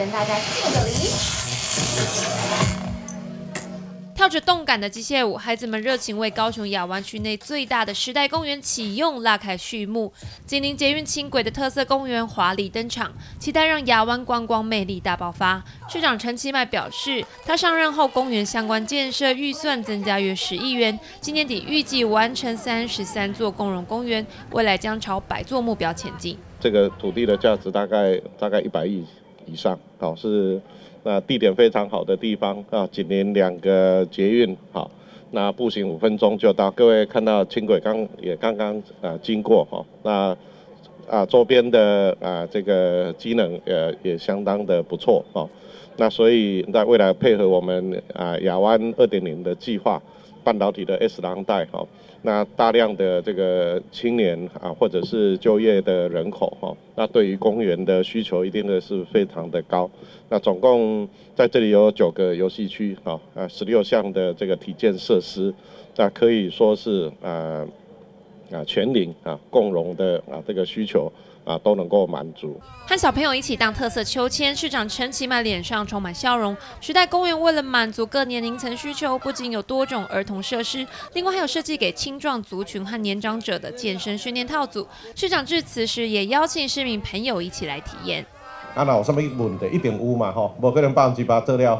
跟大家近个离。 跳着动感的机械舞，孩子们热情为高雄亚湾区内最大的时代公园启用拉开序幕。紧邻捷运轻轨的特色公园华丽登场，期待让亚湾观光魅力大爆发。市长陈其迈表示，他上任后公园相关建设预算增加约10亿元，今年底预计完成33座共融公园，未来将朝100座目标前进。这个土地的价值大概100亿以上，好是。 那地点非常好的地方啊，紧邻2个捷运，好，那步行5分钟就到。各位看到轻轨刚刚经过哈，那周边的这个机能也相当的不错哦。那所以在未来配合我们亚湾2.0的计划，半导体的 S 廊带哈，那大量的这个青年或者是就业的人口哈。 那对于公园的需求一定的是非常的高。那总共在这里有9个游戏区，哈16项的这个体健设施，那可以说是全龄共融的这个需求都能够满足。和小朋友一起荡特色秋千，市长陈其迈脸上充满笑容。时代公园为了满足各年龄层需求，不仅有多种儿童设施，另外还有设计给青壮族群和年长者的健身训练套组。市长致辞时也邀请市民朋友一起来体验。那有什么问题一定有嘛吼，无可能100%做了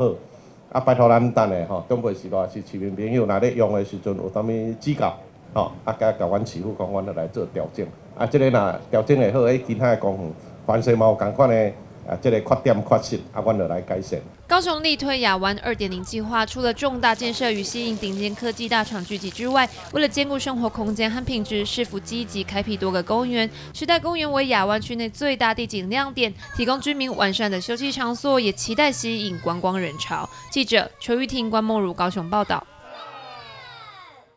好。拜托咱等下吼，中国时代是市民朋友若咧用的时阵有啥物指教？ 哦，甲阮市府讲，阮就来做调整。这个若调整会好，其他的公园凡是嘛有同款的这个缺点缺失，阮就来改善。高雄力推亚湾2.0计划，除了重大建设与吸引顶尖科技大厂聚集之外，为了兼顾生活空间和品质，市府积极开辟多个公园。时代公园为亚湾区内最大地景亮点，提供居民完善的休憩场所，也期待吸引观光人潮。记者邱玉婷、关梦如高雄报道。